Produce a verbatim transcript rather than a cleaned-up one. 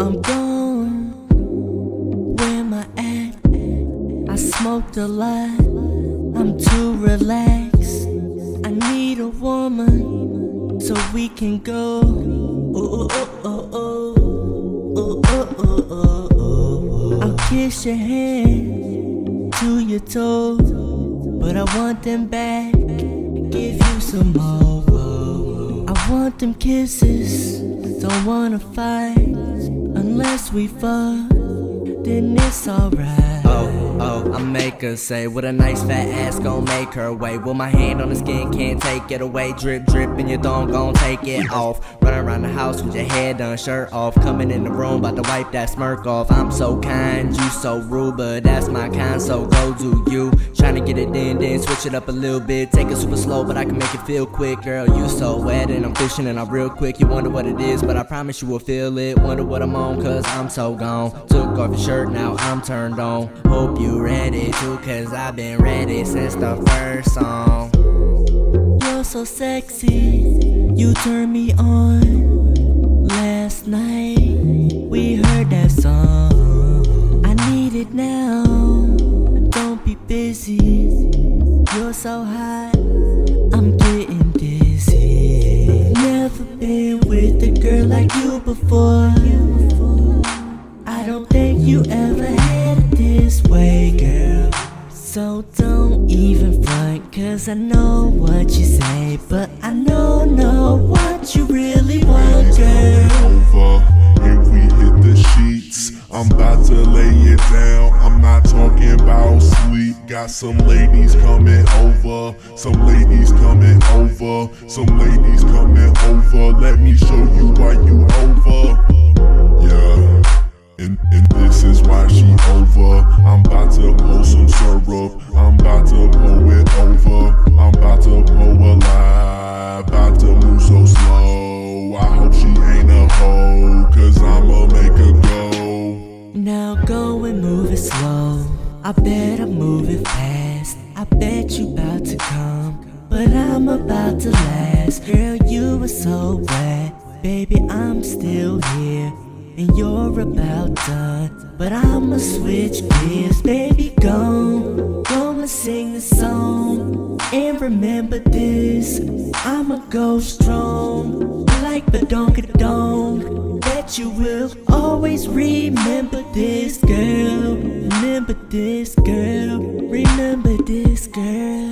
I'm gone, where am I at? I smoked a lot, I'm too relaxed. I need a woman so we can go. Oh, oh, oh, oh, oh, oh, oh, oh, oh. I'll kiss your hand to your toes, but I want them back, give you some more. I want them kisses, don't wanna fight. Unless we fuck, then it's alright. Oh, oh, I make her say, with a nice fat ass gon' make her wait. With my hand on the skin, can't take it away. Drip, drip, and your thong gon' take it off. Run around the house with your head done, shirt off. Coming in the room, bout to wipe that smirk off. I'm so kind, you so rude, but that's my kind, so go do you. Tryna get it in, then switch it up a little bit. Take it super slow, but I can make it feel quick. Girl, you so wet, and I'm fishing and I'm real quick. You wonder what it is, but I promise you will feel it. Wonder what I'm on, cause I'm so gone. Took off your shirt, now I'm turned on. Hope you ready too, cause I've been ready since the first song. You're so sexy, you turned me on. Last night, we heard that song. I need it now, busy, you're so hot, I'm getting dizzy. Never been with a girl like you before. I don't think you ever had it this way, girl. So don't even front, cause I know what you say, but I don't know what you really want, girl. If we hit the sheets, I'm about to lay it down. I'm not talking about sleep. Got some ladies coming over, some ladies coming over, some ladies coming over. Let me show you why you over. Yeah, and, and this is why she over. I'm about to pour some syrup, I'm about to pour it over. I'm about to pour a lie, about to move so slow. I hope she ain't a hoe, cause I'ma make her go. Now go and move it slow, I bet I'm moving fast. I bet you about to come, but I'm about to last. Girl, you were so wet, baby, I'm still here. And you're about done, but I'ma switch gears. Baby, go, go and sing the song. And remember this, I'ma go strong. Like badonka-donk, you will always remember this, girl. Remember this, girl. Remember this, girl.